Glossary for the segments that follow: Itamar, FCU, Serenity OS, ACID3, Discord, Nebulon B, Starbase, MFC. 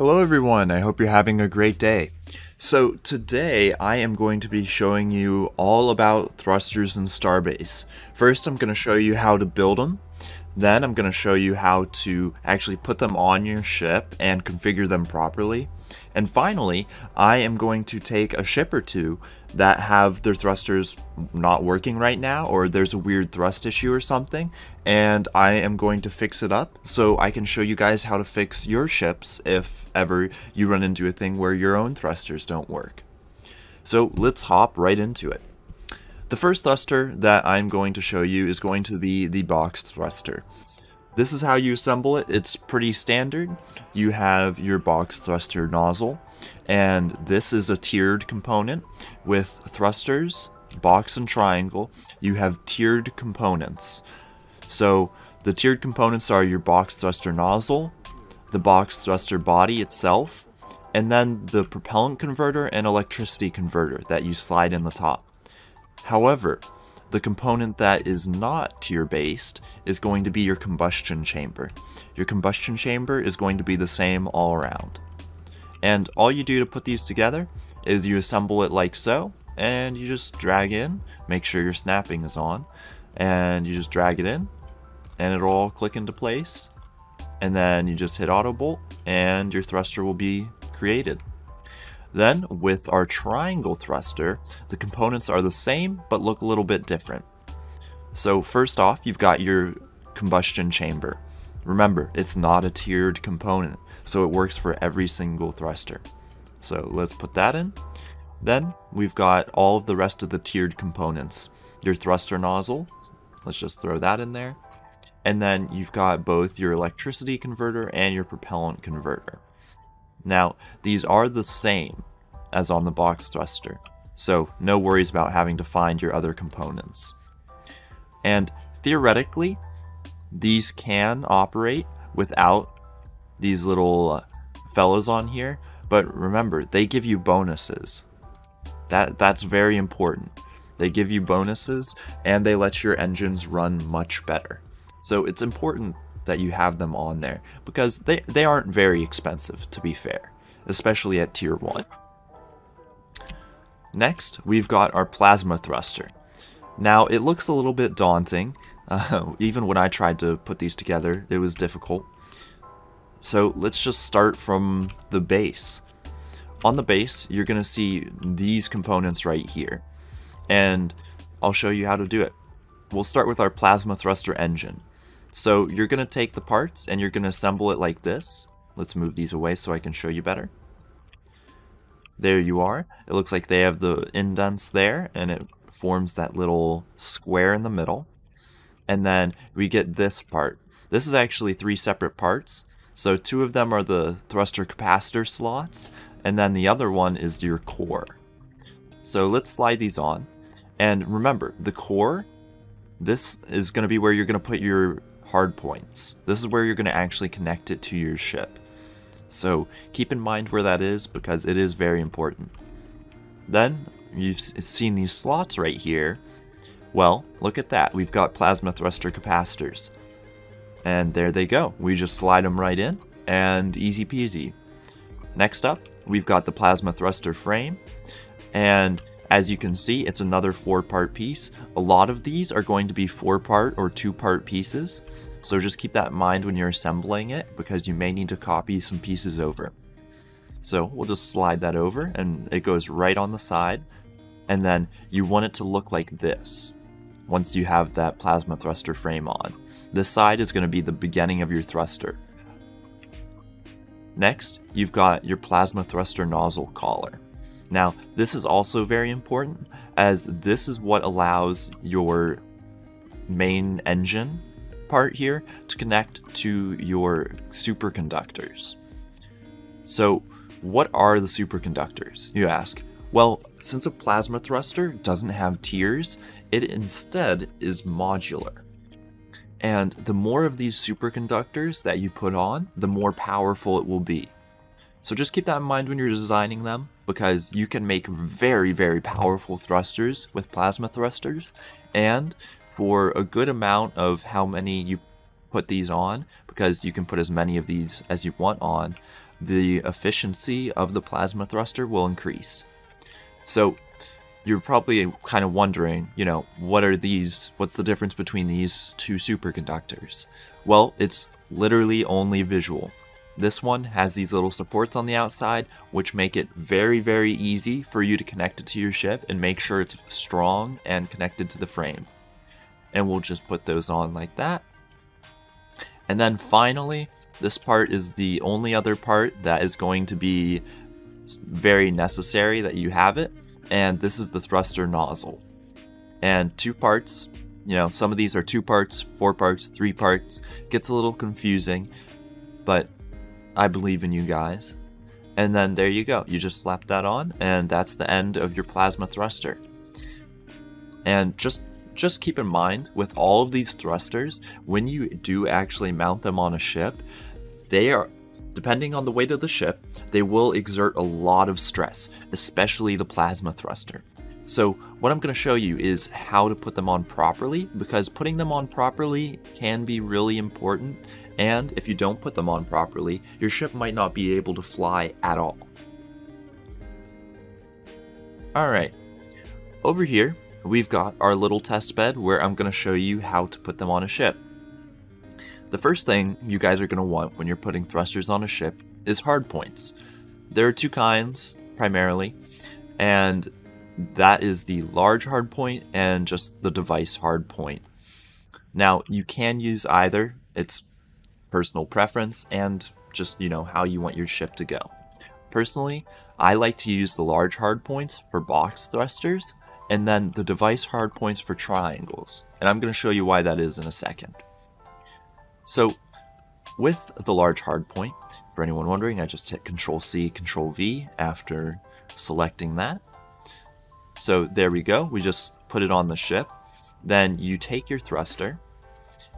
Hello everyone, I hope you're having a great day. So today I am going to be showing you all about thrusters in Starbase. First I'm going to show you how to build them, then I'm going to show you how to actually put them on your ship and configure them properly, and finally I am going to take a ship or two that have their thrusters not working right now, or there's a weird thrust issue or something, and I am going to fix it up so I can show you guys how to fix your ships if ever you run into a thing where your own thrusters don't work. So let's hop right into it. The first thruster that I'm going to show you is going to be the box thruster. This is how you assemble it. It's pretty standard. You have your box thruster nozzle, and this is a tiered component with thrusters, box and triangle. You have tiered components. So the tiered components are your box thruster nozzle, the box thruster body itself, and then the propellant converter and electricity converter that you slide in the top. However, the component that is not tier-based is going to be your combustion chamber. Your combustion chamber is going to be the same all around. And all you do to put these together is you assemble it like so, and you just drag in, make sure your snapping is on, and you just drag it in, and it'll all click into place, and then you just hit auto bolt and your thruster will be created. Then with our triangle thruster, the components are the same but look a little bit different. So first off, you've got your combustion chamber. Remember, it's not a tiered component, so it works for every single thruster. So let's put that in. Then we've got all of the rest of the tiered components. Your thruster nozzle, let's just throw that in there. And then you've got both your electricity converter and your propellant converter. Now, these are the same as on the box thruster, so no worries about having to find your other components. And theoretically, these can operate without these little fellas on here, but remember, they give you bonuses. That's very important. They give you bonuses, and they let your engines run much better. So it's important that you have them on there, because they aren't very expensive, to be fair, especially at tier 1. Next, we've got our plasma thruster. Now, it looks a little bit daunting. Even when I tried to put these together, it was difficult. So let's just start from the base. On the base, you're going to see these components right here, and I'll show you how to do it. We'll start with our plasma thruster engine. So you're going to take the parts and you're going to assemble it like this. Let's move these away so I can show you better. There you are. It looks like they have the indents there, and it forms that little square in the middle. And then we get this part. This is actually three separate parts. So two of them are the thruster capacitor slots, and then the other one is your core. So let's slide these on. And remember, the core, this is going to be where you're going to put your hard points. This is where you're going to actually connect it to your ship. So keep in mind where that is, because it is very important. Then you've seen these slots right here. Well, look at that. We've got plasma thruster capacitors. And there they go. We just slide them right in, and easy peasy. Next up, we've got the plasma thruster frame. And as you can see, it's another four-part piece. A lot of these are going to be four-part or two-part pieces, so just keep that in mind when you're assembling it, because you may need to copy some pieces over. So we'll just slide that over, and it goes right on the side, and then you want it to look like this once you have that plasma thruster frame on. This side is going to be the beginning of your thruster. Next, you've got your plasma thruster nozzle collar. Now, this is also very important, as this is what allows your main engine part here to connect to your superconductors. So what are the superconductors, you ask? Well, since a plasma thruster doesn't have tiers, it instead is modular. And the more of these superconductors that you put on, the more powerful it will be. So just keep that in mind when you're designing them, because you can make very, very powerful thrusters with plasma thrusters, and for a good amount of how many you put these on, because you can put as many of these as you want on, the efficiency of the plasma thruster will increase. So you're probably kind of wondering, you know, what are these? What's the difference between these two superconductors? Well, it's literally only visual. This one has these little supports on the outside, which make it very, very easy for you to connect it to your ship and make sure it's strong and connected to the frame. And we'll just put those on like that. And then finally, this part is the only other part that is going to be very necessary that you have it. And this is the thruster nozzle. And two parts, you know, some of these are two parts, four parts, three parts. It gets a little confusing, but I believe in you guys. And then there you go. You just slap that on, and that's the end of your plasma thruster. And just keep in mind, with all of these thrusters, when you do actually mount them on a ship, they are, depending on the weight of the ship, they will exert a lot of stress, especially the plasma thruster. So what I'm going to show you is how to put them on properly, because putting them on properly can be really important. And if you don't put them on properly, your ship might not be able to fly at all. Alright, over here we've got our little test bed where I'm going to show you how to put them on a ship. The first thing you guys are going to want when you're putting thrusters on a ship is hard points. There are two kinds primarily, and that is the large hard point and just the device hard point. Now you can use either, it's personal preference and just, you know, how you want your ship to go. Personally, I like to use the large hard points for box thrusters and then the device hard points for triangles, and I'm going to show you why that is in a second. So with the large hard point, for anyone wondering, I just hit Ctrl-C, Ctrl-V after selecting that. So there we go, we just put it on the ship. Then you take your thruster,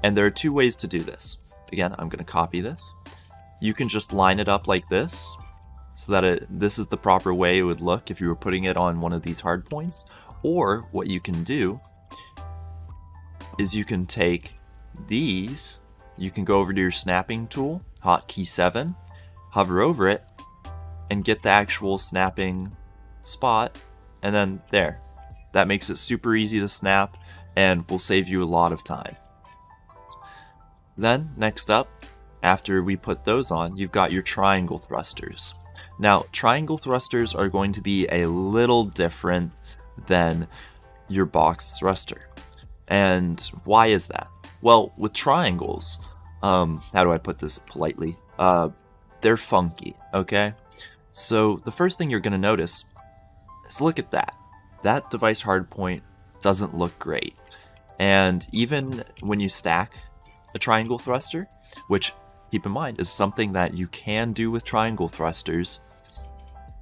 and there are two ways to do this. Again, I'm going to copy this. You can just line it up like this, so that this is the proper way it would look if you were putting it on one of these hard points. Or what you can do is you can take these, you can go over to your snapping tool, hotkey 7, hover over it, and get the actual snapping spot, and then there. That makes it super easy to snap and will save you a lot of time. Then next up, after we put those on, you've got your triangle thrusters. Now triangle thrusters are going to be a little different than your box thruster. And why is that? Well, with triangles, how do I put this politely? They're funky, okay? So the first thing you're gonna notice is, look at that. That device hardpoint doesn't look great. And even when you stack a triangle thruster, which, keep in mind, is something that you can do with triangle thrusters,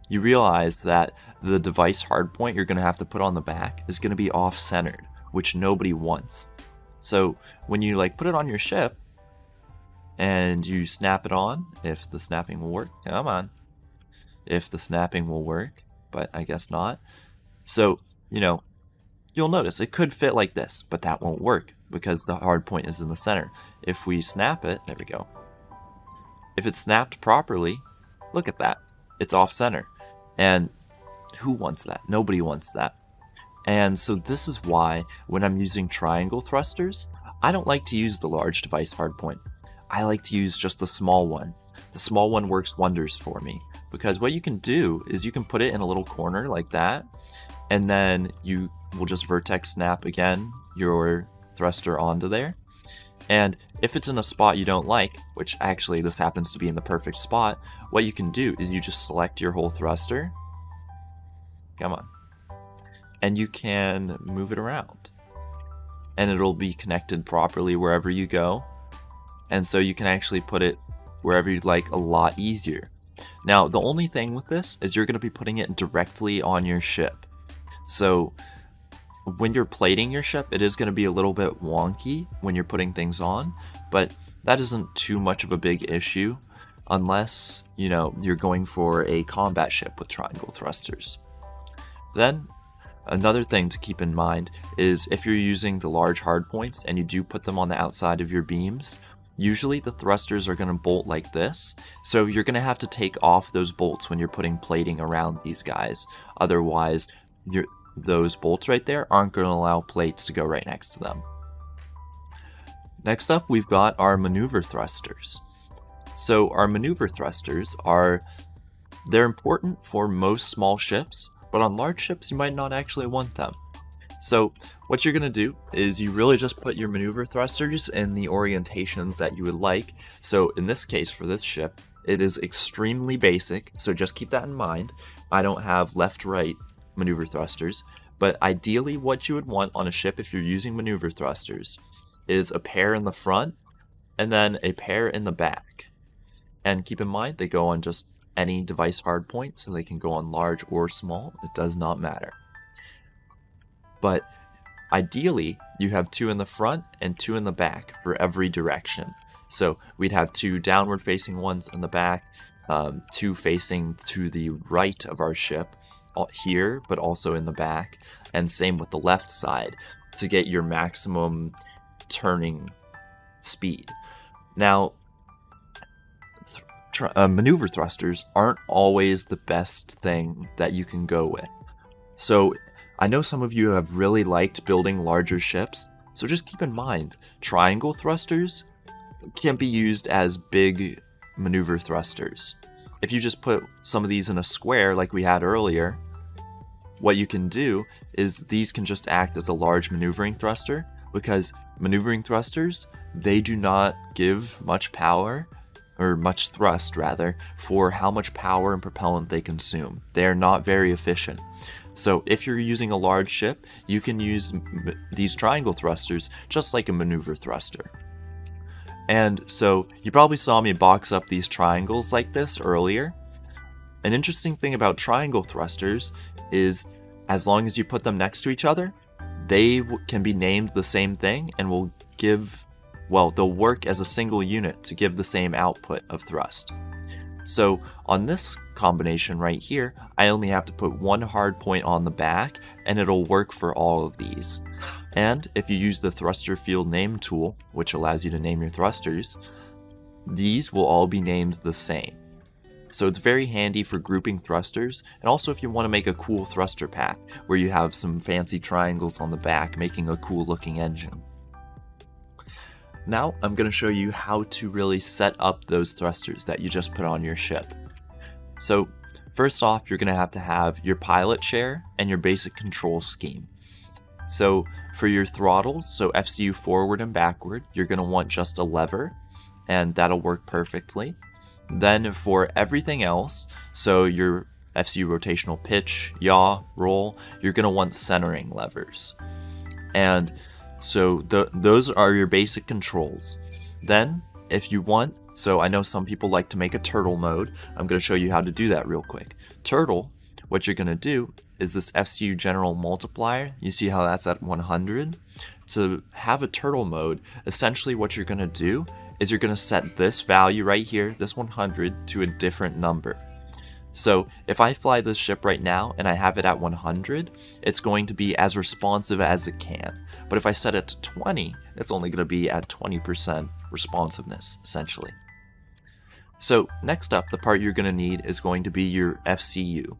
you realize that the device hardpoint you're going to have to put on the back is going to be off-centered, which nobody wants. So when you like put it on your ship and you snap it on, if the snapping will work, come on, if the snapping will work, but I guess not. So, you know, you'll notice it could fit like this, but that won't work, because the hard point is in the center. If we snap it, there we go. If it's snapped properly, look at that. It's off center. And who wants that? Nobody wants that. And so this is why when I'm using triangle thrusters, I don't like to use the large device hard point. I like to use just the small one. The small one works wonders for me, because what you can do is you can put it in a little corner like that, and then you will just vertex snap again your thruster onto there. And if it's in a spot you don't like, which actually this happens to be in the perfect spot, what you can do is you just select your whole thruster, come on, and you can move it around, and it'll be connected properly wherever you go, and so you can actually put it wherever you'd like a lot easier. Now the only thing with this is you're going to be putting it directly on your ship, so when you're plating your ship, it is going to be a little bit wonky when you're putting things on, but that isn't too much of a big issue unless, you know, you're going for a combat ship with triangle thrusters. Then another thing to keep in mind is if you're using the large hard points and you do put them on the outside of your beams, Usually the thrusters are going to bolt like this, so you're going to have to take off those bolts when you're putting plating around these guys. Otherwise, those bolts right there aren't going to allow plates to go right next to them. Next up, we've got our maneuver thrusters. So our maneuver thrusters are, they're important for most small ships, but on large ships you might not actually want them. So what you're going to do is you really just put your maneuver thrusters in the orientations that you would like. So in this case for this ship, it is extremely basic, so just keep that in mind. I don't have left-right maneuver thrusters, but ideally what you would want on a ship if you're using maneuver thrusters is a pair in the front and then a pair in the back. And keep in mind, they go on just any device hardpoint, so they can go on large or small, it does not matter. But ideally, you have two in the front and two in the back for every direction. So we'd have two downward facing ones in the back, two facing to the right of our ship here, but also in the back, and same with the left side to get your maximum turning speed. Now, maneuver thrusters aren't always the best thing that you can go with. So I know some of you have really liked building larger ships, so just keep in mind, triangle thrusters can be used as big maneuver thrusters. If you just put some of these in a square like we had earlier, what you can do is these can just act as a large maneuvering thruster, because maneuvering thrusters, they do not give much power, or much thrust rather, for how much power and propellant they consume. They are not very efficient. So if you're using a large ship, you can use these triangle thrusters just like a maneuver thruster. And so you probably saw me box up these triangles like this earlier. An interesting thing about triangle thrusters is as long as you put them next to each other, they can be named the same thing and will give, well, they'll work as a single unit to give the same output of thrust. So on this combination right here, I only have to put one hard point on the back and it'll work for all of these. And if you use the thruster field name tool, which allows you to name your thrusters, these will all be named the same. So it's very handy for grouping thrusters, and also if you want to make a cool thruster pack where you have some fancy triangles on the back making a cool looking engine. Now I'm going to show you how to really set up those thrusters that you just put on your ship. So first off, you're going to have your pilot chair and your basic control scheme. So for your throttles, so FCU forward and backward, you're going to want just a lever, and that'll work perfectly. Then for everything else, so your FCU rotational pitch, yaw, roll, you're going to want centering levers. And so those are your basic controls. Then if you want, so I know some people like to make a turtle mode. I'm going to show you how to do that real quick. Turtle, what you're going to do is this FCU general multiplier. You see how that's at 100? To have a turtle mode, essentially what you're going to do is you're going to set this value right here, this 100, to a different number. So if I fly this ship right now and I have it at 100, it's going to be as responsive as it can. But if I set it to 20, it's only going to be at 20% responsiveness, essentially. So next up, the part you're going to need is going to be your FCU.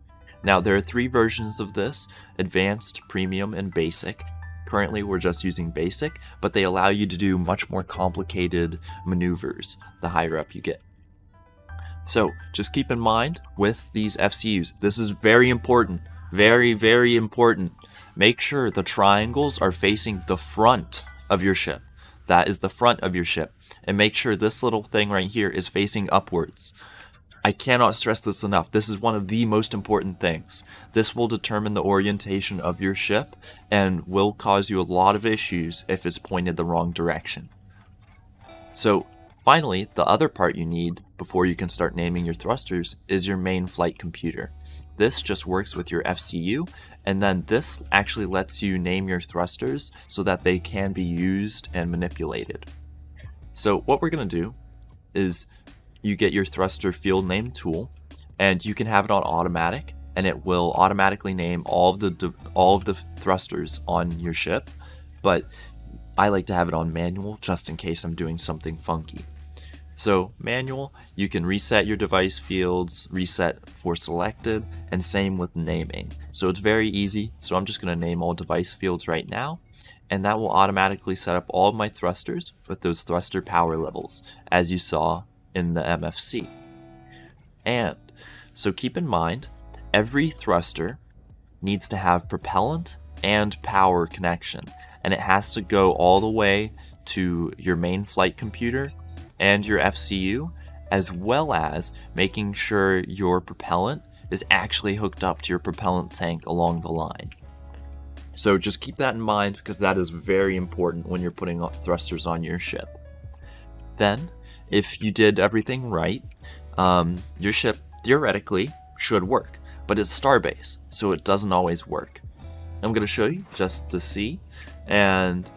Now there are three versions of this: advanced, premium, and basic. Currently we're just using basic, but they allow you to do much more complicated maneuvers the higher up you get. So just keep in mind with these FCUs, this is very important, very, very important. Make sure the triangles are facing the front of your ship. That is the front of your ship. And make sure this little thing right here is facing upwards. I cannot stress this enough. This is one of the most important things. This will determine the orientation of your ship and will cause you a lot of issues if it's pointed the wrong direction. So finally, the other part you need before you can start naming your thrusters is your main flight computer. This just works with your FCU, and then this actually lets you name your thrusters so that they can be used and manipulated. So what we're going to do is you get your thruster field name tool, and you can have it on automatic, and it will automatically name all of the thrusters on your ship. But I like to have it on manual just in case I'm doing something funky. So manual, you can reset your device fields, reset for selected, and same with naming. So it's very easy. So I'm just going to name all device fields right now, and that will automatically set up all of my thrusters with those thruster power levels, as you saw in the MFC. And so keep in mind, every thruster needs to have propellant and power connection, and it has to go all the way to your main flight computer and your FCU, as well as making sure your propellant is actually hooked up to your propellant tank along the line. So just keep that in mind, because that is very important when you're putting thrusters on your ship. Then, if you did everything right, your ship theoretically should work, but it's Starbase, so it doesn't always work. I'm going to show you just to see. And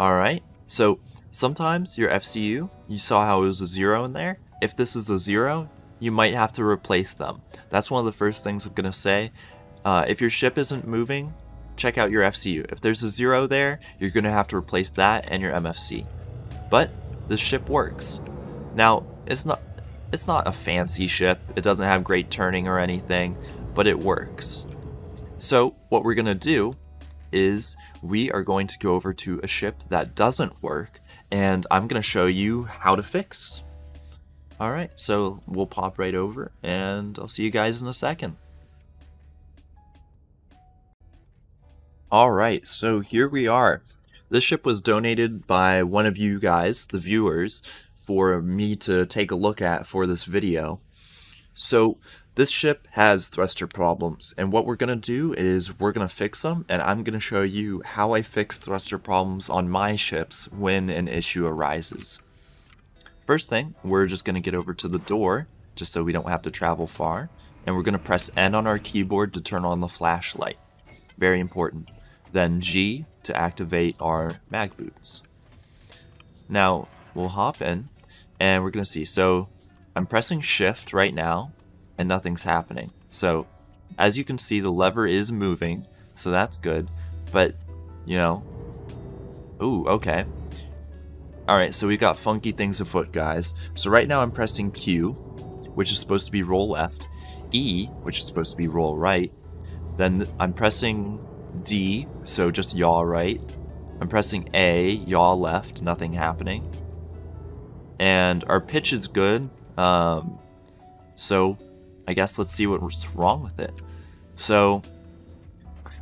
alright, so sometimes your FCU, you saw how it was a 0 in there. If this is a 0, you might have to replace them. That's one of the first things I'm going to say. If your ship isn't moving, check out your FCU. If there's a 0 there, you're going to have to replace that and your MFC. But the ship works. Now, it's not a fancy ship. It doesn't have great turning or anything, but it works. So what we're going to do is we are going to go over to a ship that doesn't work, and I'm going to show you how to fix. Alright, so we'll pop right over, and I'll see you guys in a second. Alright, so here we are. This ship was donated by one of you guys, the viewers, for me to take a look at for this video. So this ship has thruster problems, and what we're going to do is we're going to fix them, and I'm going to show you how I fix thruster problems on my ships when an issue arises. First thing, we're just going to get over to the door, just so we don't have to travel far, and we're going to press N on our keyboard to turn on the flashlight. Very important. Then G to activate our mag boots. Now, we'll hop in, and we're going to see. So I'm pressing Shift right now, and nothing's happening. So as you can see, the lever is moving, so that's good. But, you know, ooh, okay. Alright, so we've got funky things afoot, guys. So right now I'm pressing Q, which is supposed to be roll left, E, which is supposed to be roll right, then I'm pressing D, so just yaw right, I'm pressing A, yaw left, nothing happening, and our pitch is good, so I guess let's see what's wrong with it. So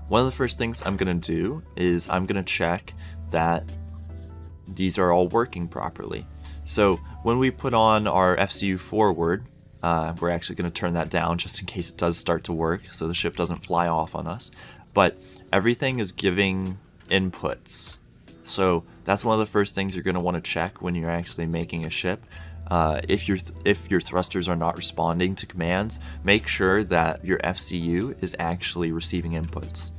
one of the first things I'm going to do is I'm going to check that these are all working properly. So when we put on our FCU forward, we're actually going to turn that down just in case it does start to work so the ship doesn't fly off on us. But everything is giving inputs. So that's one of the first things you're going to want to check when you're actually making a ship. If your thrusters are not responding to commands, make sure that your FCU is actually receiving inputs.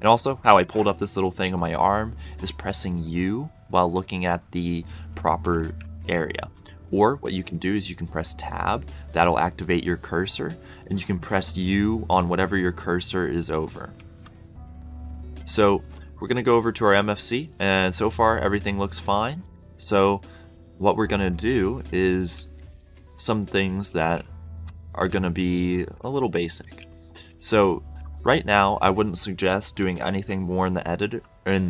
And also, how I pulled up this little thing on my arm is pressing U while looking at the proper area. Or what you can do is you can press Tab, that'll activate your cursor, and you can press U on whatever your cursor is over. So we're going to go over to our MFC, and so far everything looks fine. So what we're going to do is some things that are going to be a little basic. So right now I wouldn't suggest doing anything more in the editor, in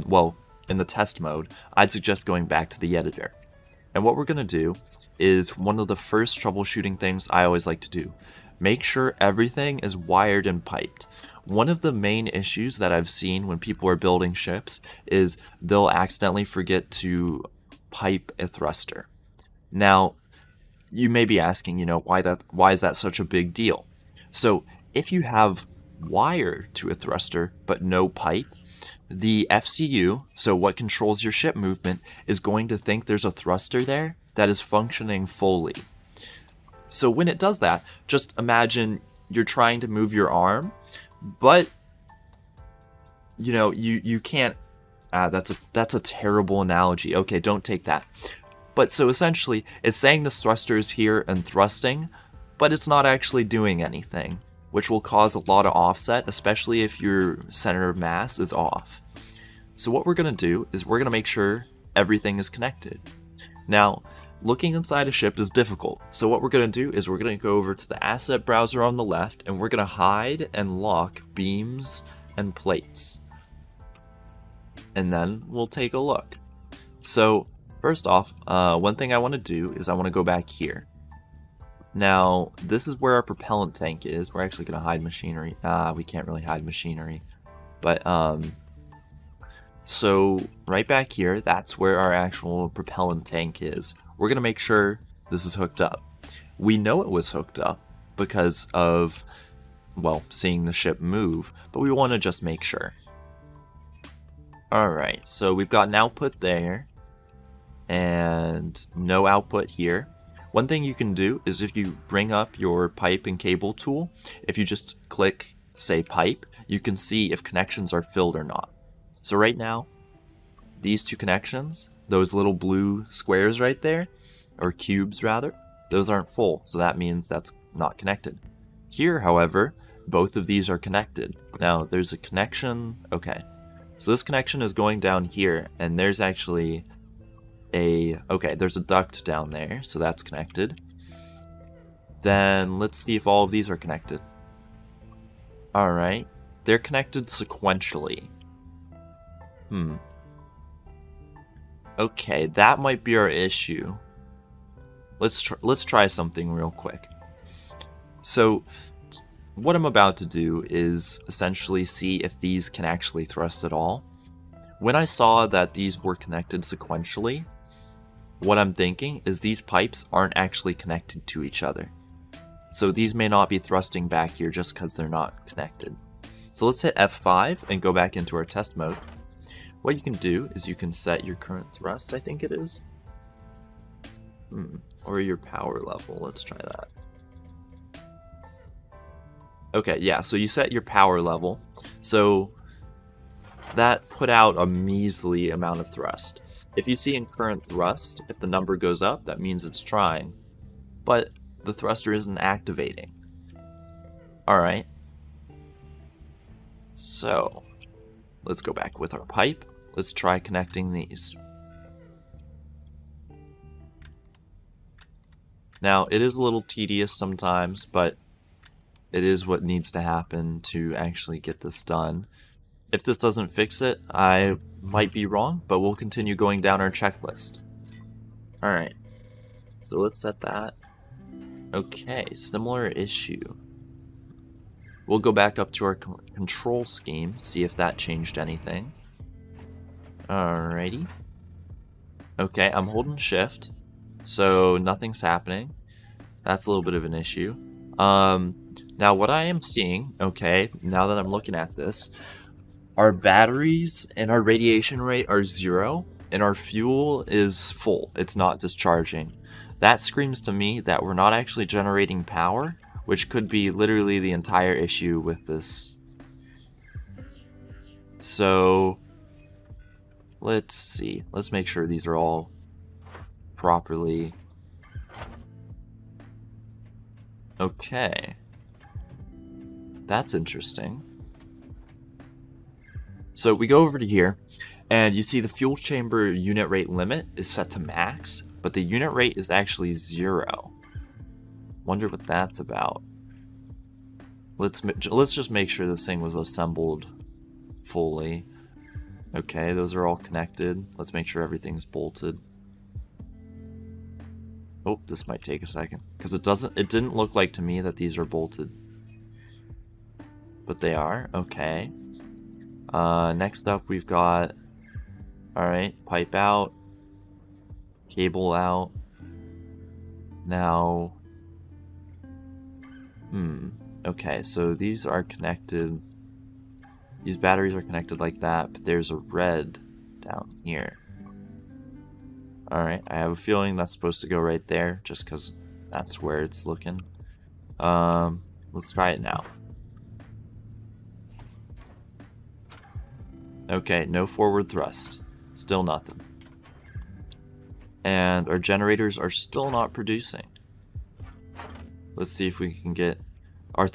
the test mode. I'd suggest going back to the editor. And what we're going to do is one of the first troubleshooting things I always like to do. Make sure everything is wired and piped. One of the main issues that I've seen when people are building ships is they'll accidentally forget to pipe a thruster. Now, you may be asking, you know, why is that such a big deal? So if you have wire to a thruster but no pipe, the FCU, so what controls your ship movement, is going to think there's a thruster there that is functioning fully. So when it does that, just imagine you're trying to move your arm, but you know, you can't. That's a terrible analogy. Okay, don't take that. But so essentially, it's saying this thruster is here and thrusting, but it's not actually doing anything, which will cause a lot of offset, especially if your center of mass is off. So what we're going to do is we're going to make sure everything is connected. Now, looking inside a ship is difficult, so what we're going to do is we're going to go over to the asset browser on the left, and we're going to hide and lock beams and plates. And then we'll take a look. So first off, one thing I want to do is I want to go back here. Now, this is where our propellant tank is. We're actually going to hide machinery. We can't really hide machinery. But, so right back here, that's where our actual propellant tank is. We're going to make sure this is hooked up. We know it was hooked up because of, well, seeing the ship move, but we want to just make sure. Alright, so we've got an output there, and no output here. One thing you can do is if you bring up your pipe and cable tool, if you just click, say, pipe, you can see if connections are filled or not. So right now, these two connections, those little blue squares right there, or cubes rather, those aren't full, so that means that's not connected. Here, however, both of these are connected. Now, there's a connection, okay. So this connection is going down here, and there's actually there's a duct down there, so that's connected. Then let's see if all of these are connected. Alright, they're connected sequentially. Okay, that might be our issue. Let's try something real quick. So what I'm about to do is essentially see if these can actually thrust at all. When I saw that these were connected sequentially, what I'm thinking is these pipes aren't actually connected to each other. So these may not be thrusting back here just because they're not connected. So let's hit F5 and go back into our test mode. What you can do is you can set your current thrust, I think it is. Or your power level, let's try that. Okay, yeah, so you set your power level. So that put out a measly amount of thrust. If you see in current thrust, if the number goes up, that means it's trying, but the thruster isn't activating. Alright, so let's go back with our pipe. Let's try connecting these. Now, it is a little tedious sometimes, but it is what needs to happen to actually get this done. If this doesn't fix it, I might be wrong, but we'll continue going down our checklist. Alright, so let's set that. Okay, similar issue. We'll go back up to our control scheme, see if that changed anything. Alrighty. Okay, I'm holding shift, so nothing's happening. That's a little bit of an issue. Now what I am seeing, okay, now that I'm looking at this, our batteries and our radiation rate are 0, and our fuel is full. It's not discharging. That screams to me that we're not actually generating power, which could be literally the entire issue with this. So let's see. Let's make sure these are all properly. Okay. That's interesting. So we go over to here, and you see the fuel chamber unit rate limit is set to max, but the unit rate is actually 0. Wonder what that's about. Let's just make sure this thing was assembled fully. Okay, those are all connected. Let's make sure everything's bolted. Oh, this might take a second, because it didn't look like to me that these are bolted. But they are, okay. Next up we've got, alright, pipe out, cable out. Now, okay, so these are connected, these batteries are connected like that, but there's a red down here. Alright, I have a feeling that's supposed to go right there, just because that's where it's looking. Let's try it now. Okay, no forward thrust. Still nothing. And our generators are still not producing. Let's see if we can get our...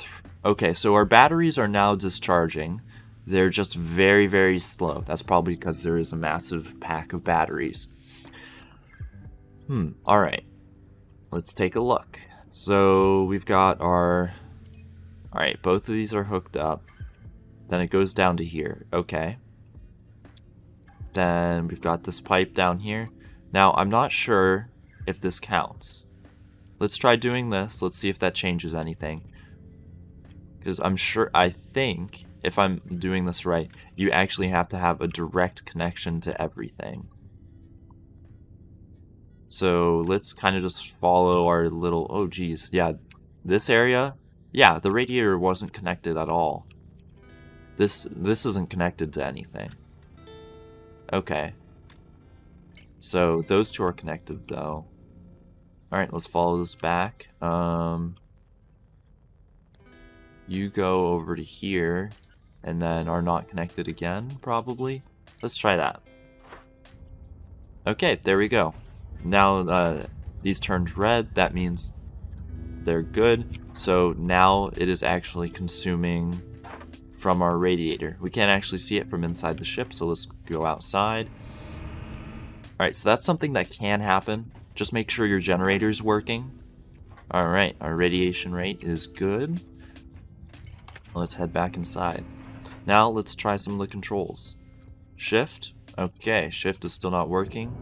Okay, so our batteries are now discharging. They're just very, very slow. That's probably because there is a massive pack of batteries. All right. Let's take a look. So we've got our... All right, both of these are hooked up. Then it goes down to here. Okay. Then we've got this pipe down here. Now, I'm not sure if this counts. Let's try doing this. Let's see if that changes anything. Because I'm sure, I think, if I'm doing this right, you actually have to have a direct connection to everything. So let's kind of just follow our little, oh geez, yeah, this area, yeah, the radiator wasn't connected at all. This isn't connected to anything. Okay. So those two are connected though. Alright, let's follow this back. You go over to here and then are not connected again, probably. Let's try that. Okay, there we go. Now these turned red, that means they're good. So now it is actually consuming from our radiator. We can't actually see it from inside the ship, so let's go outside. Alright, so that's something that can happen. Just make sure your generator's working. Alright, our radiation rate is good. Let's head back inside. Now let's try some of the controls. Shift. Okay, shift is still not working.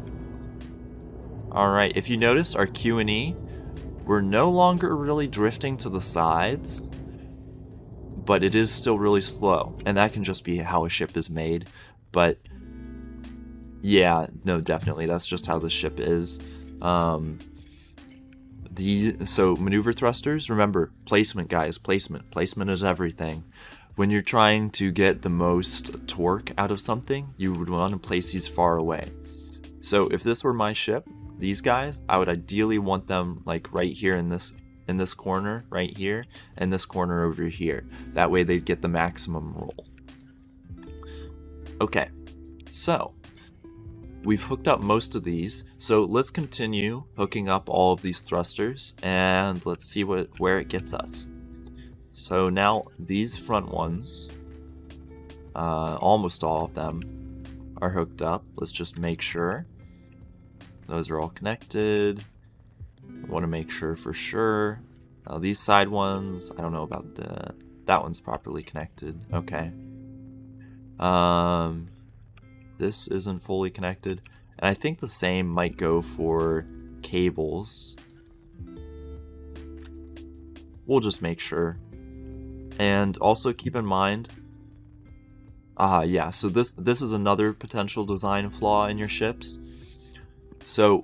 Alright, if you notice our Q and E, we're no longer really drifting to the sides, but it is still really slow, and that can just be how a ship is made, but yeah, no, definitely, that's just how the ship is. So maneuver thrusters, remember, placement guys, placement is everything. When you're trying to get the most torque out of something, you would want to place these far away. So if this were my ship, these guys, I would ideally want them like right here in this corner right here and this corner over here. That way they'd get the maximum roll. Okay, so we've hooked up most of these, so let's continue hooking up all of these thrusters and let's see where it gets us. So now these front ones, almost all of them are hooked up. Let's just make sure. Those are all connected. I want to make sure for sure. These side ones, I don't know about that one's properly connected. Okay. This isn't fully connected. And I think the same might go for cables. We'll just make sure. And also keep in mind, yeah, so this is another potential design flaw in your ships. So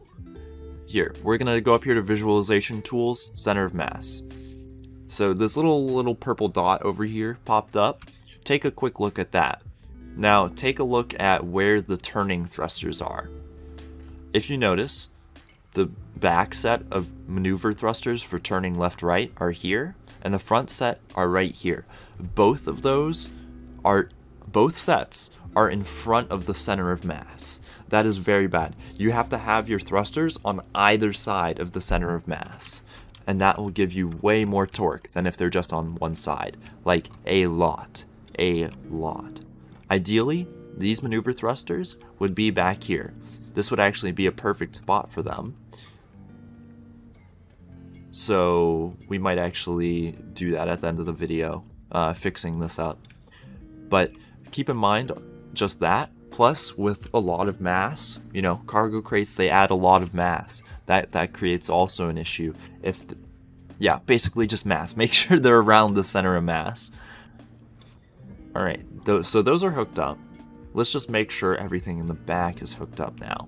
here, we're gonna go up here to visualization tools, center of mass. So this little purple dot over here popped up. Take a quick look at that. Now take a look at where the turning thrusters are. If you notice, the back set of maneuver thrusters for turning left-right are here, and the front set are right here. Both sets are in front of the center of mass. That is very bad. You have to have your thrusters on either side of the center of mass, and that will give you way more torque than if they're just on one side. Like, a lot. Ideally, these maneuver thrusters would be back here. This would actually be a perfect spot for them. So we might actually do that at the end of the video, fixing this up. But keep in mind just that. Plus, with a lot of mass, you know, cargo crates, they add a lot of mass. That creates also an issue. Yeah, basically just mass. Make sure they're around the center of mass. All right, so those are hooked up. Let's just make sure everything in the back is hooked up now.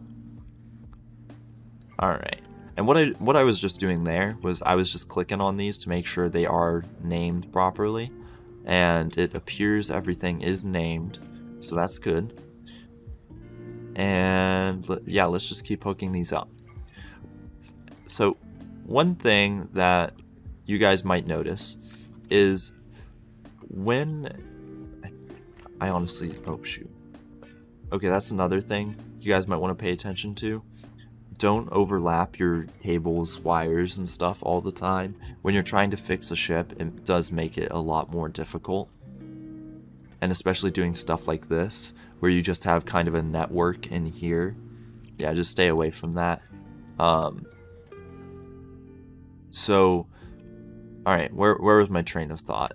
All right, and what I was just doing there was I was just clicking on these to make sure they are named properly, and it appears everything is named, so that's good. And yeah, let's just keep hooking these up. So one thing that you guys might notice is when I honestly, oh shoot. Okay, that's another thing you guys might want to pay attention to. Don't overlap your cables, wires, and stuff all the time. When you're trying to fix a ship, it does make it a lot more difficult. and especially doing stuff like this where you just have kind of a network in here. Yeah, just stay away from that. So, all right, where was my train of thought?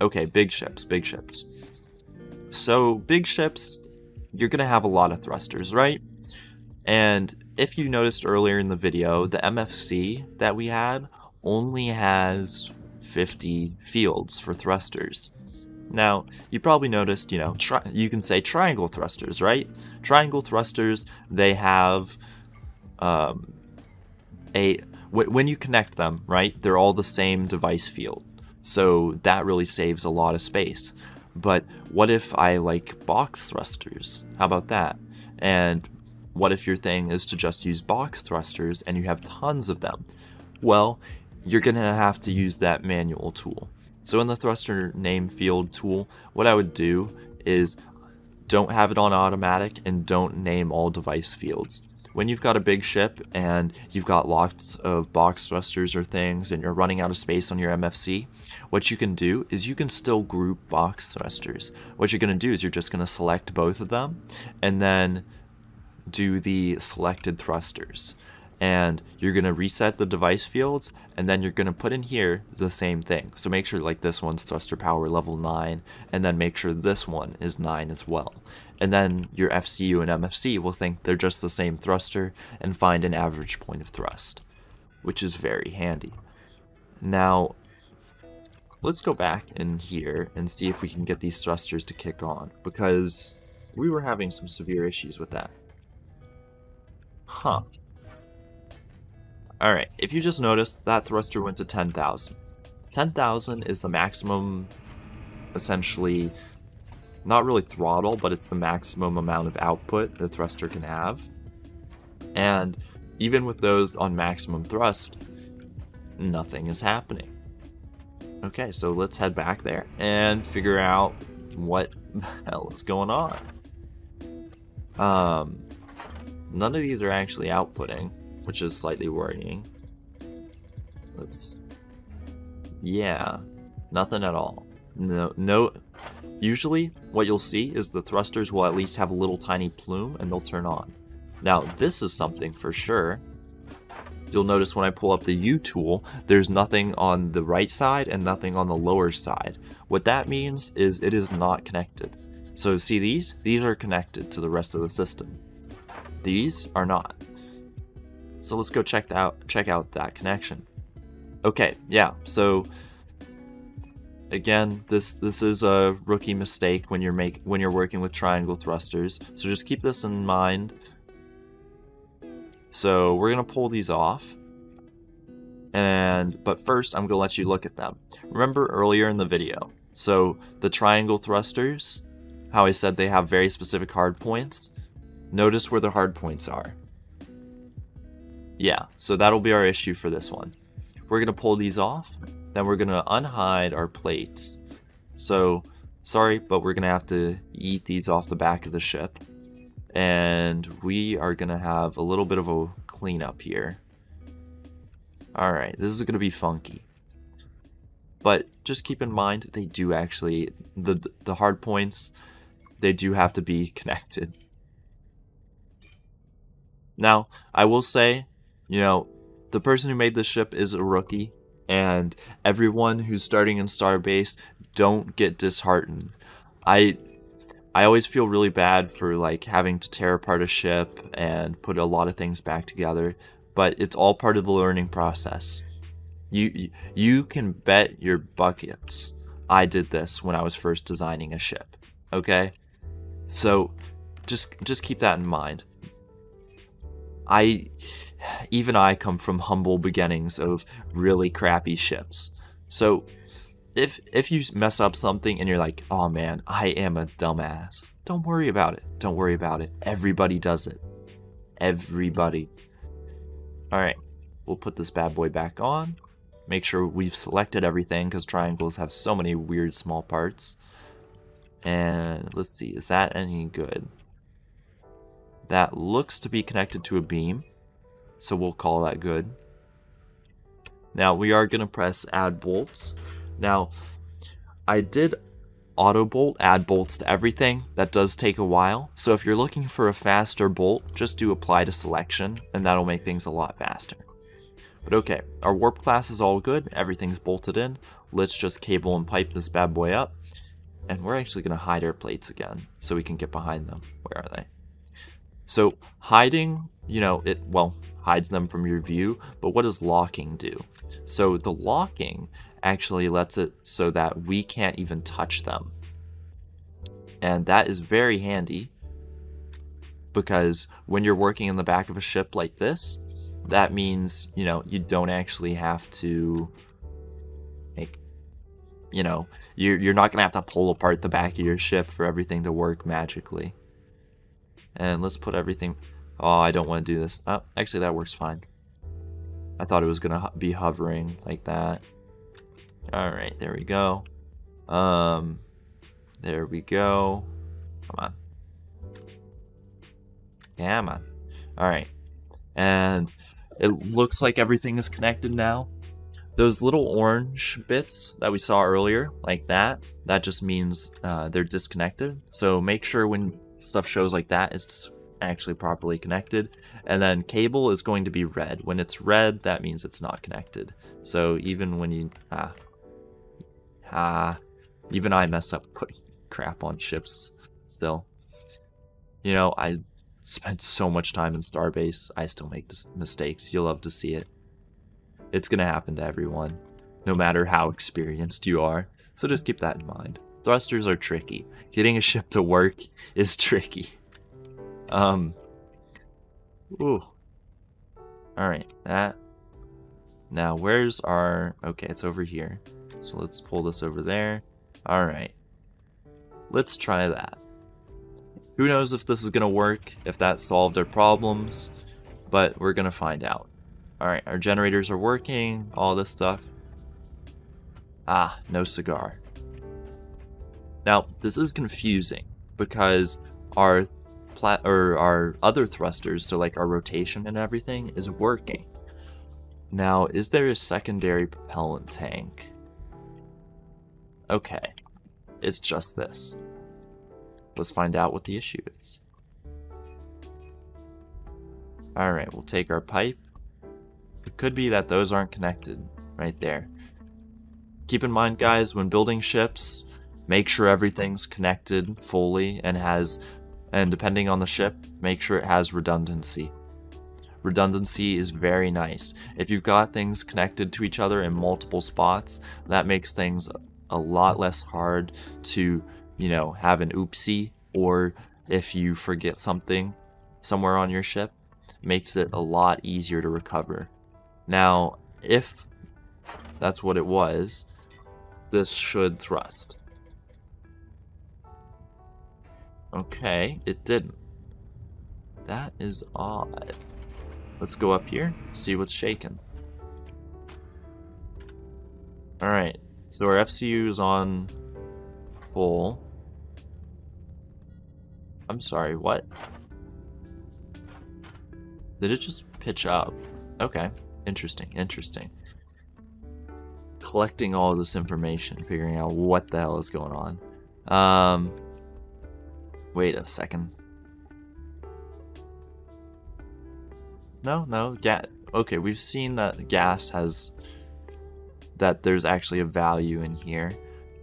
Okay, big ships. So big ships, you're gonna have a lot of thrusters, right? And if you noticed earlier in the video, the MFC that we had only has 50 fields for thrusters. Now, you probably noticed, you know, you can say triangle thrusters, right? Triangle thrusters, they have when you connect them, right, they're all the same device field. So that really saves a lot of space. But what if I like box thrusters? How about that? And what if your thing is to just use box thrusters and you have tons of them? Well, you're gonna have to use that manual tool. So in the thruster name field tool, what I would do is don't have it on automatic and don't name all device fields. When you've got a big ship and you've got lots of box thrusters or things and you're running out of space on your MFC, what you can do is you can still group box thrusters. What you're gonna do is you're just gonna select both of them and then do the selected thrusters, and you're going to reset the device fields, and then you're going to put in here the same thing. So make sure like this one's thruster power level 9, and then make sure this one is 9 as well. And then your FCU and MFC will think they're just the same thruster and find an average point of thrust, which is very handy. Now, let's go back in here and see if we can get these thrusters to kick on, because we were having some severe issues with that. Huh. Alright, if you just noticed, that thruster went to 10,000. 10,000 is the maximum, essentially, not really throttle, but it's the maximum amount of output the thruster can have. And even with those on maximum thrust, nothing is happening. Okay, so let's head back there and figure out what the hell is going on. None of these are actually outputting, which is slightly worrying. Yeah, nothing at all. No, usually what you'll see is the thrusters will at least have a little tiny plume and they'll turn on. Now this is something for sure. You'll notice when I pull up the U tool, there's nothing on the right side and nothing on the lower side. What that means is it is not connected. So see these? These are connected to the rest of the system. These are not. So let's go check out that connection. Okay, yeah, so again, this is a rookie mistake when you're working with triangle thrusters, so just keep this in mind. So we're gonna pull these off, but first I'm gonna let you look at them. Remember earlier in the video, so the triangle thrusters, how I said they have very specific hard points. Notice where the hard points are. Yeah, so that'll be our issue for this one. We're gonna pull these off, then we're gonna unhide our plates. So, sorry, but we're gonna have to eat these off the back of the ship. And we are gonna have a little bit of a cleanup here. Alright, this is gonna be funky. But just keep in mind, they do actually, the hard points, they do have to be connected. Now, I will say, you know, the person who made this ship is a rookie, and everyone who's starting in Starbase, don't get disheartened. I always feel really bad for like having to tear apart a ship and put a lot of things back together, but it's all part of the learning process. You can bet your buckets I did this when I was first designing a ship, okay? So just keep that in mind. Even I come from humble beginnings of really crappy ships. So if you mess up something and you're like, oh man, I am a dumbass, don't worry about it. Don't worry about it. Everybody does it. Everybody. All right, we'll put this bad boy back on. Make sure we've selected everything because triangles have so many weird small parts. And let's see, is that any good? That looks to be connected to a beam, so we'll call that good. Now we are going to press add bolts. Now I did auto bolt, add bolts to everything. That does take a while. So if you're looking for a faster bolt, just do apply to selection and that'll make things a lot faster. But okay, our warp class is all good. Everything's bolted in. Let's just cable and pipe this bad boy up. And we're actually going to hide our plates again so we can get behind them. Where are they? So hiding, you know, it, well, hides them from your view, but what does locking do? So the locking actually lets it so that we can't even touch them. And that is very handy because when you're working in the back of a ship like this, that means, you know, you don't actually have to make, you know, you're not going to have to pull apart the back of your ship for everything to work magically. And let's put everything... Oh, I don't want to do this. Oh, actually, that works fine. I thought it was going to be hovering like that. Alright, there we go. There we go. Come on. Come on. Alright. And it looks like everything is connected now. Those little orange bits that we saw earlier, like that just means they're disconnected. So make sure when stuff shows like that, it's actually properly connected. And then cable is going to be red. When it's red, that means it's not connected. So even when you even I mess up putting crap on ships still. You know, I spent so much time in Starbase, I still make mistakes. You'll love to see it. It's gonna happen to everyone, no matter how experienced you are. So just keep that in mind. Thrusters are tricky. Getting a ship to work is tricky. Ooh. Alright, that. Now, where's our... Okay, it's over here. So let's pull this over there. Alright. Let's try that. Who knows if this is going to work, if that solved our problems, but we're going to find out. Alright, our generators are working, all this stuff. Ah, no cigar. Now, this is confusing because our other thrusters, so like our rotation and everything, is working. Now, is there a secondary propellant tank? Okay, it's just this. Let's find out what the issue is. Alright, we'll take our pipe. It could be that those aren't connected right there. Keep in mind, guys, when building ships, make sure everything's connected fully and has, and depending on the ship, make sure it has redundancy. Redundancy is very nice. If you've got things connected to each other in multiple spots, that makes things a lot less hard to, you know, have an oopsie, or if you forget something somewhere on your ship, makes it a lot easier to recover. Now, if that's what it was, this should thrust. Okay, it didn't. That is odd. Let's go up here, see what's shaken. Alright, so our FCU is on full. I'm sorry, what? Did it just pitch up? Okay, interesting, interesting. Collecting all of this information, figuring out what the hell is going on. Wait a second. No, gas. Okay, we've seen that gas has, that there's actually a value in here.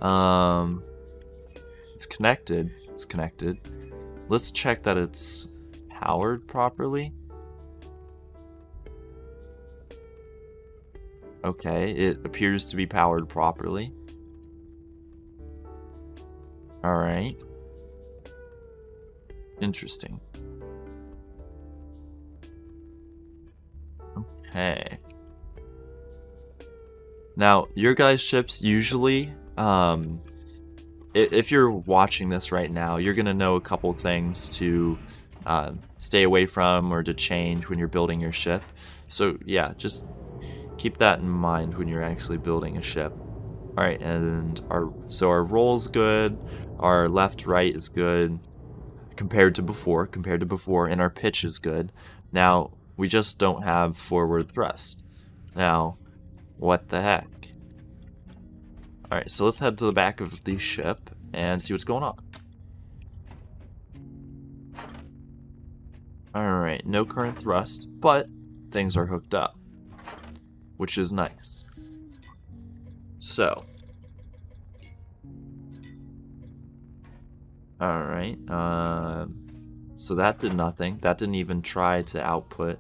It's connected. It's connected. Let's check that it's powered properly. Okay, it appears to be powered properly. Alright. Interesting. Okay. Now, your guys' ships usually, if you're watching this right now, you're going to know a couple things to stay away from or to change when you're building your ship. So yeah, just keep that in mind when you're actually building a ship. Alright, and our roll's good, our left-right is good, compared to before, and our pitch is good. Now, we just don't have forward thrust. Now, what the heck? Alright, so let's head to the back of the ship and see what's going on. Alright, no current thrust, but things are hooked up, which is nice. So, alright, so that did nothing. That didn't even try to output.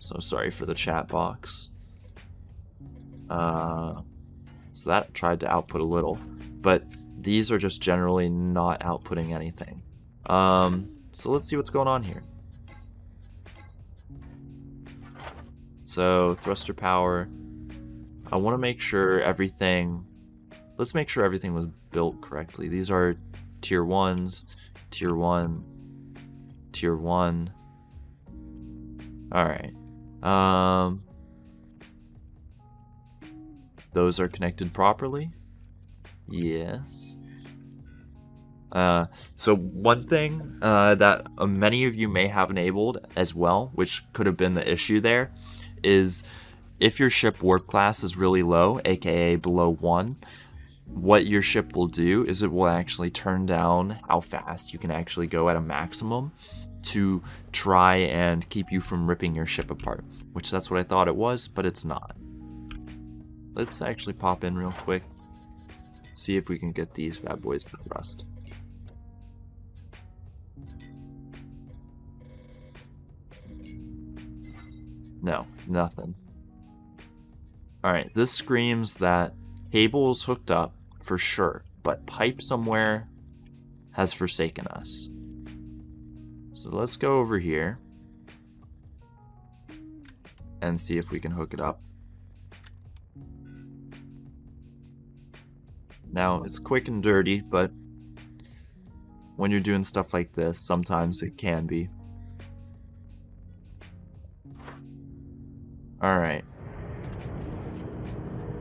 So sorry for the chat box. So that tried to output a little, but these are just generally not outputting anything. So let's see what's going on here. So thruster power, I want to make sure everything, let's make sure everything was built correctly. These are tier ones, tier one, tier one. All right. Those are connected properly. Yes. So one thing that many of you may have enabled as well, which could have been the issue there, is if your ship warp class is really low, aka below 1, what your ship will do is it will actually turn down how fast you can actually go at a maximum to try and keep you from ripping your ship apart, which that's what I thought it was, but it's not. Let's actually pop in real quick, see if we can get these bad boys to thrust. No, nothing. Alright, this screams that cable's hooked up for sure, but pipe somewhere has forsaken us. So let's go over here and see if we can hook it up. Now, it's quick and dirty, but when you're doing stuff like this, sometimes it can be. Alright.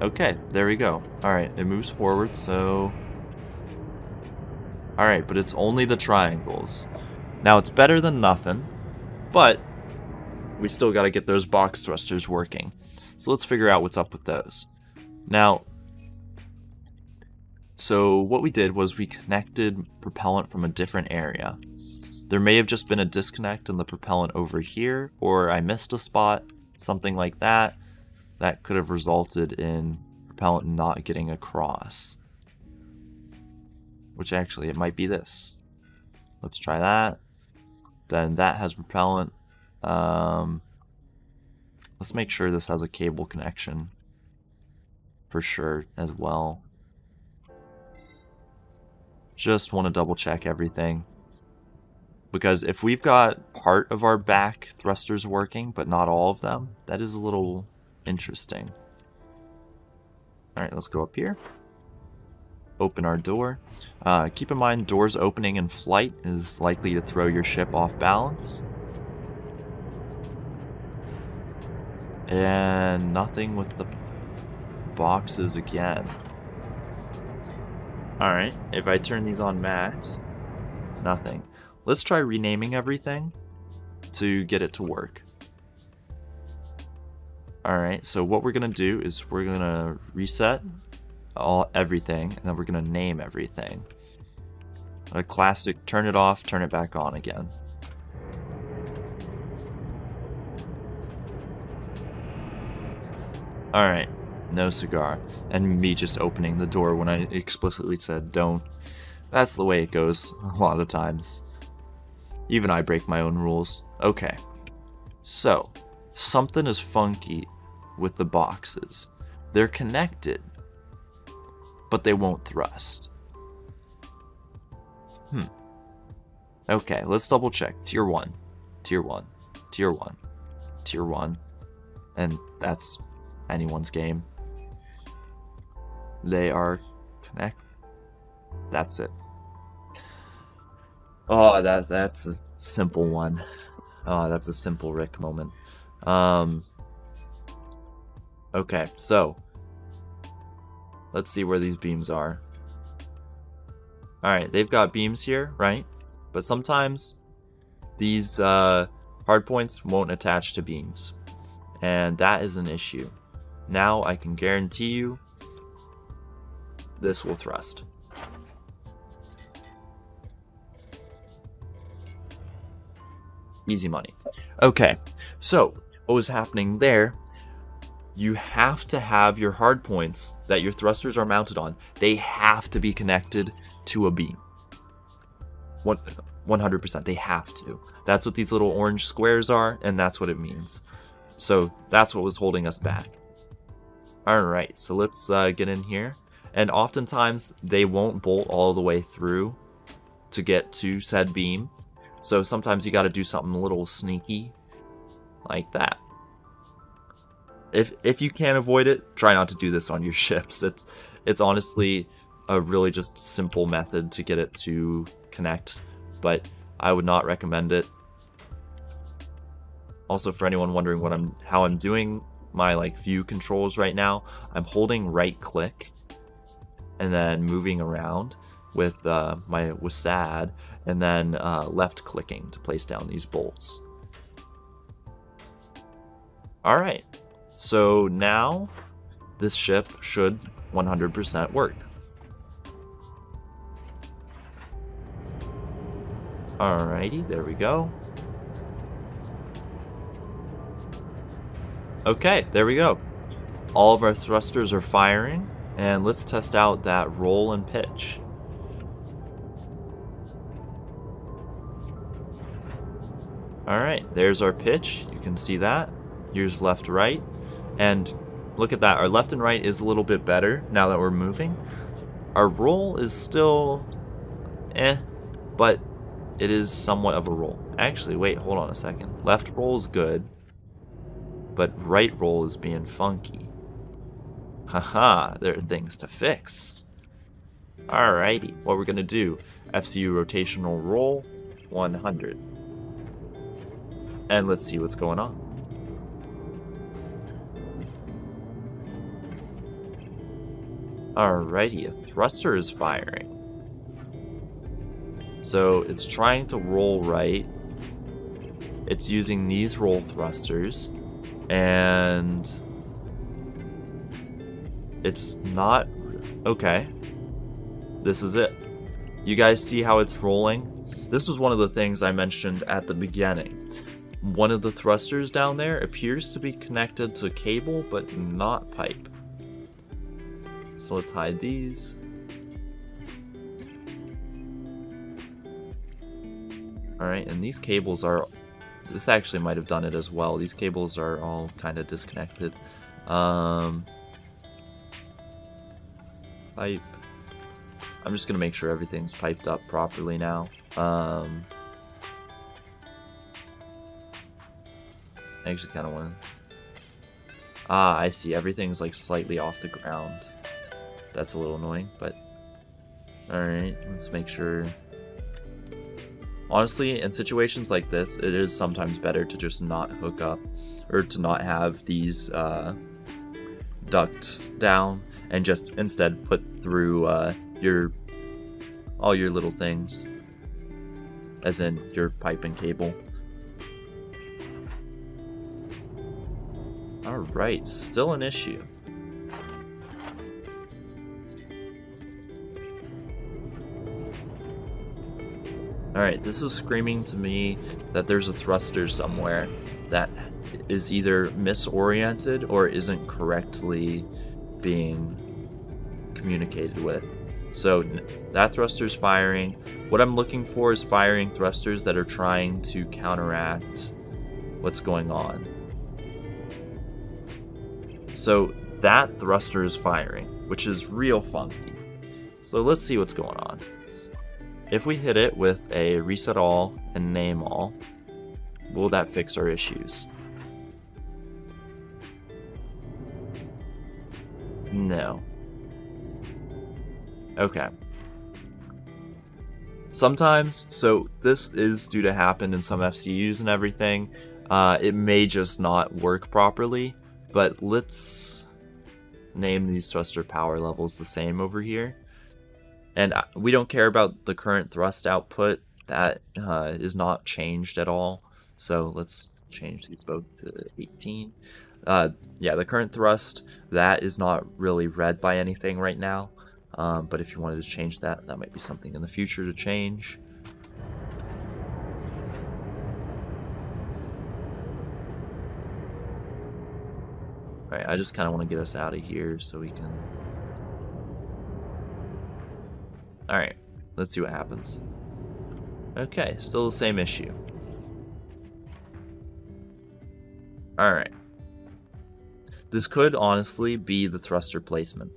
Okay, there we go. Alright, it moves forward, so... Alright, but it's only the triangles. Now, it's better than nothing, but we still gotta get those box thrusters working. So let's figure out what's up with those. Now, so what we did was we connected propellant from a different area. There may have just been a disconnect in the propellant over here, or I missed a spot. Something like that, that could have resulted in propellant not getting across. Which actually, it might be this. Let's try that. Then that has propellant. Let's make sure this has a cable connection for sure as well. Just want to double check everything. Because if we've got part of our back thrusters working, but not all of them, that is a little interesting. Alright, let's go up here. Open our door. Keep in mind, doors opening in flight is likely to throw your ship off balance. And nothing with the boxes again. Alright, if I turn these on max, nothing. Let's try renaming everything to get it to work. Alright, so what we're going to do is we're going to reset everything, and then we're going to name everything. A classic turn it off, turn it back on again. Alright, no cigar. And me just opening the door when I explicitly said don't. That's the way it goes a lot of times. Even I break my own rules. Okay. So, something is funky with the boxes. They're connected, but they won't thrust. Okay, let's double check. Tier 1, tier 1, tier 1, tier 1. And that's anyone's game. They are connected. That's it. Oh, that's a simple one. Oh, that's a simple Rick moment. Okay, so let's see where these beams are. Alright, they've got beams here, right? But sometimes these hardpoints won't attach to beams. And that is an issue. Now I can guarantee you this will thrust. Easy money. Okay, so what was happening there? You have to have your hard points that your thrusters are mounted on. They have to be connected to a beam. 100%, they have to. That's what these little orange squares are, and that's what it means. So that's what was holding us back. All right, so let's get in here. And oftentimes they won't bolt all the way through to get to said beam. So sometimes you got to do something a little sneaky like that. If you can't avoid it, try not to do this on your ships. It's honestly a really just simple method to get it to connect, but I would not recommend it. Also, for anyone wondering what how I'm doing my like view controls right now, I'm holding right click and then moving around with my WSAD, and then left clicking to place down these bolts. All right, so now this ship should 100% work. Alrighty, there we go. Okay, there we go. All of our thrusters are firing, and let's test out that roll and pitch. All right, there's our pitch. You can see that. Here's left, right. And look at that. Our left and right is a little bit better now that we're moving. Our roll is still eh, but it is somewhat of a roll. Actually, wait, hold on a second. Left roll's good, but right roll is being funky. Haha, there are things to fix. Alrighty, what we're gonna do, FCU rotational roll 100. And let's see what's going on. Alrighty, a thruster is firing. So it's trying to roll right. It's using these roll thrusters, and it's not okay. This is it. You guys see how it's rolling? This was one of the things I mentioned at the beginning. One of the thrusters down there appears to be connected to cable, but not pipe. So let's hide these. Alright, and these cables are... This actually might have done it as well. These cables are all kind of disconnected. Pipe. I'm just going to make sure everything's piped up properly now. I actually kind of want to... Ah, I see. Everything's like slightly off the ground. That's a little annoying, but... Alright, let's make sure... Honestly, in situations like this, it is sometimes better to just not hook up, or to not have these ducts down, and just instead put through all your little things, as in your pipe and cable. Alright, still an issue. Alright, this is screaming to me that there's a thruster somewhere that is either misoriented or isn't correctly being communicated with. So that thruster's firing. What I'm looking for is firing thrusters that are trying to counteract what's going on. So that thruster is firing, which is real funky. So let's see what's going on. If we hit it with a reset all and name all, will that fix our issues? No. Okay. Sometimes, so this is due to happen in some FCUs and everything. It may just not work properly, but let's name these thruster power levels the same over here. And we don't care about the current thrust output. That is not changed at all. So let's change these both to 18. Yeah, the current thrust, that is not really read by anything right now. But if you wanted to change that, that might be something in the future to change. Alright, I just kind of want to get us out of here so we can... Alright, let's see what happens. Okay, still the same issue. Alright. This could honestly be the thruster placement.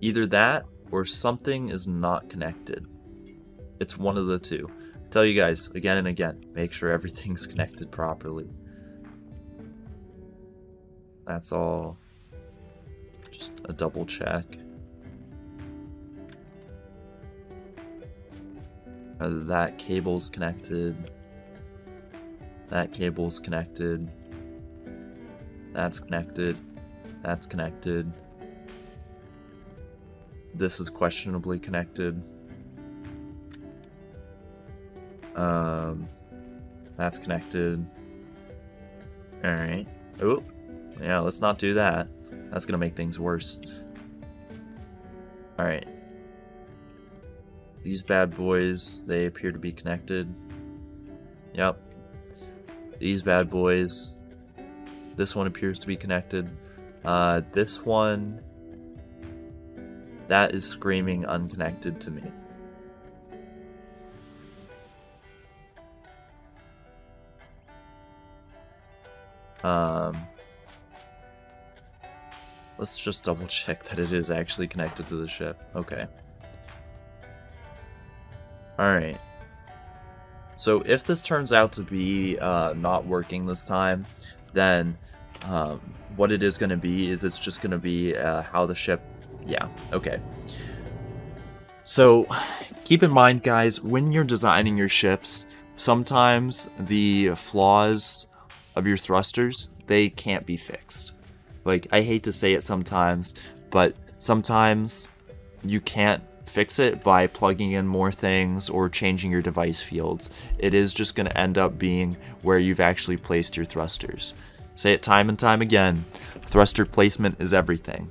Either that or something is not connected. It's one of the two. I tell you guys again and again, make sure everything's connected properly. That's all. Just a double check. That cable's connected. That cable's connected. That's connected. That's connected. This is questionably connected. That's connected. Alright. Oh, yeah, let's not do that. That's gonna make things worse. Alright. These bad boys, they appear to be connected. Yep. These bad boys. This one appears to be connected. This one... That is screaming unconnected to me. Let's just double check that it is actually connected to the ship. Okay. Alright. So if this turns out to be not working this time, then what it is going to be is it's just going to be how the ship... Yeah, okay. So, keep in mind, guys, when you're designing your ships, sometimes the flaws of your thrusters, they can't be fixed. Like, I hate to say it sometimes, but sometimes you can't fix it by plugging in more things or changing your device fields. It is just going to end up being where you've actually placed your thrusters. Say it time and time again, thruster placement is everything.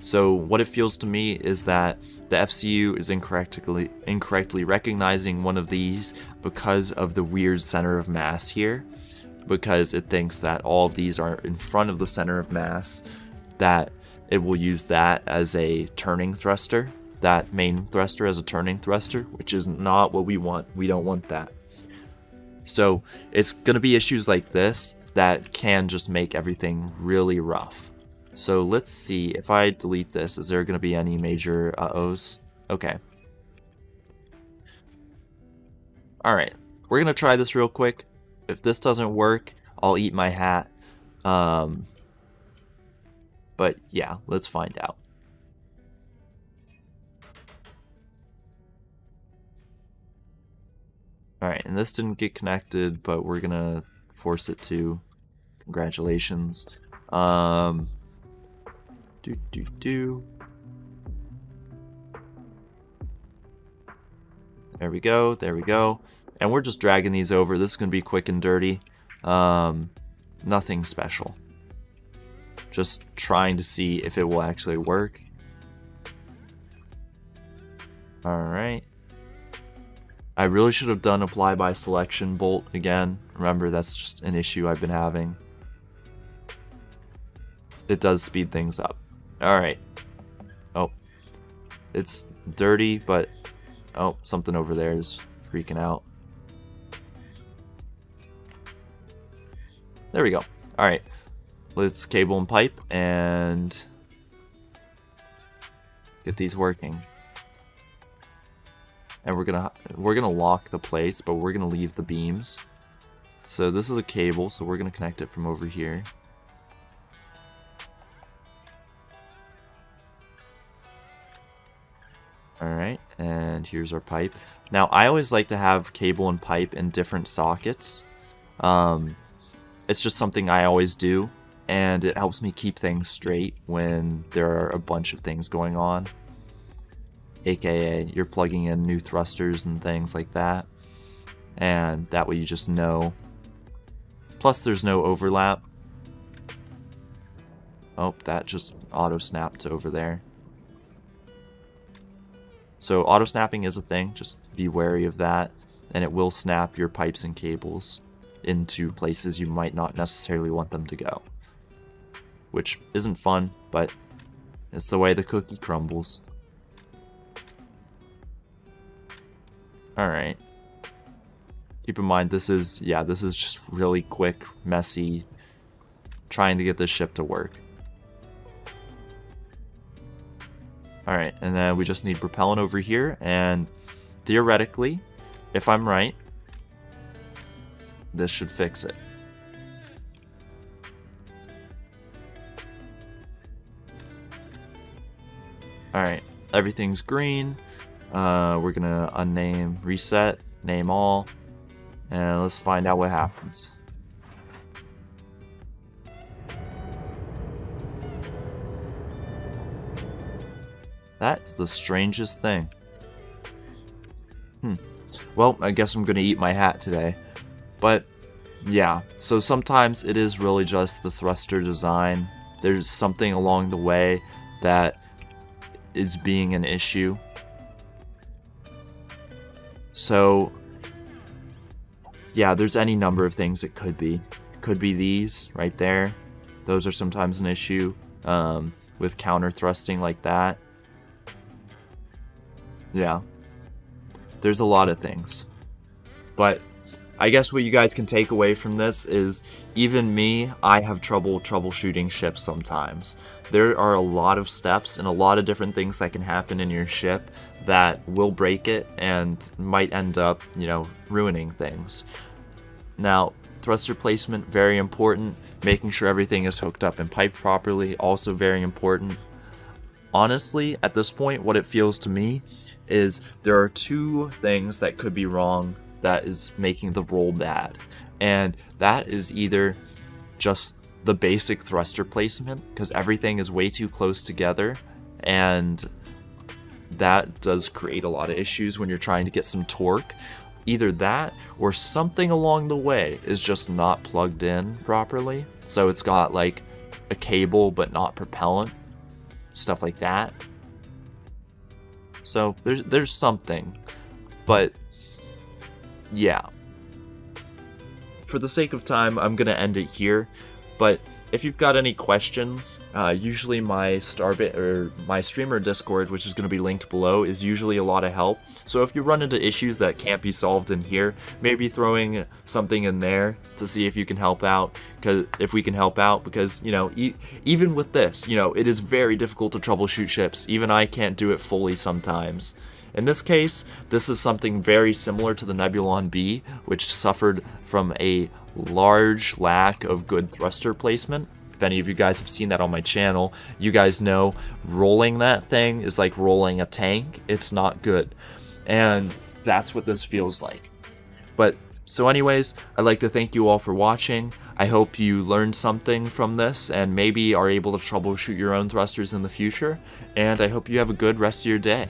So what it feels to me is that the FCU is incorrectly recognizing one of these because of the weird center of mass here, because it thinks that all of these are in front of the center of mass, that it will use that as a turning thruster, that main thruster as a turning thruster, which is not what we want. We don't want that. So it's going to be issues like this that can just make everything really rough. So let's see, if I delete this, is there going to be any major uh-ohs? Okay. Alright, we're going to try this real quick. If this doesn't work, I'll eat my hat. But yeah, let's find out. Alright, and this didn't get connected, but we're going to force it to. Congratulations. There we go, there we go. And we're just dragging these over. This is going to be quick and dirty. Nothing special. Just trying to see if it will actually work. Alright. I really should have done apply by selection bolt again. Remember, that's just an issue I've been having. It does speed things up. Alright. Oh. It's dirty, but... Oh, something over there is freaking out. There we go. Alright. Let's cable and pipe and... get these working. And we're gonna lock the place, but we're gonna leave the beams. So this is a cable, so we're gonna connect it from over here. Alright, and here's our pipe. Now, I always like to have cable and pipe in different sockets. It's just something I always do, and it helps me keep things straight when there are a bunch of things going on. AKA, you're plugging in new thrusters and things like that. And that way you just know. Plus, there's no overlap. Oh, that just auto-snapped over there. So auto-snapping is a thing, just be wary of that, and it will snap your pipes and cables. into places you might not necessarily want them to go. Which isn't fun, but it's the way the cookie crumbles. Alright. Keep in mind, this is, yeah, this is just really quick, messy, trying to get this ship to work. Alright, and then we just need propellant over here, and theoretically, if I'm right, this should fix it. Alright, everything's green. We're gonna unname, reset, name all, and let's find out what happens. That's the strangest thing. Well, I guess I'm gonna eat my hat today. But yeah, so sometimes it is really just the thruster design. There's something along the way that is being an issue. So yeah, there's any number of things it could be. It could be these right there. Those are sometimes an issue with counter thrusting like that. Yeah, there's a lot of things, but I guess what you guys can take away from this is even me, I have trouble troubleshooting ships sometimes. There are a lot of steps and a lot of different things that can happen in your ship that will break it and might end up, you know, ruining things. Now, thruster placement, very important. Making sure everything is hooked up and piped properly, also very important. Honestly, at this point, what it feels to me is there are two things that could be wrong that is making the roll bad. And that is either just the basic thruster placement, because everything is way too close together, and that does create a lot of issues when you're trying to get some torque. Either that, or something along the way is just not plugged in properly. So it's got like a cable, but not propellant. Stuff like that. So there's something, but yeah, for the sake of time, I'm gonna end it here. But if you've got any questions, usually my Starbase or my streamer Discord, which is gonna be linked below, is usually a lot of help. So if you run into issues that can't be solved in here, maybe throwing something in there to see if you can help out. Because if we can help out, because, you know, even with this, you know, it is very difficult to troubleshoot ships. Even I can't do it fully sometimes. In this case, this is something very similar to the Nebulon B, which suffered from a large lack of good thruster placement. If any of you guys have seen that on my channel, you guys know rolling that thing is like rolling a tank. It's not good. And that's what this feels like. But so anyways, I'd like to thank you all for watching. I hope you learned something from this and maybe are able to troubleshoot your own thrusters in the future. And I hope you have a good rest of your day.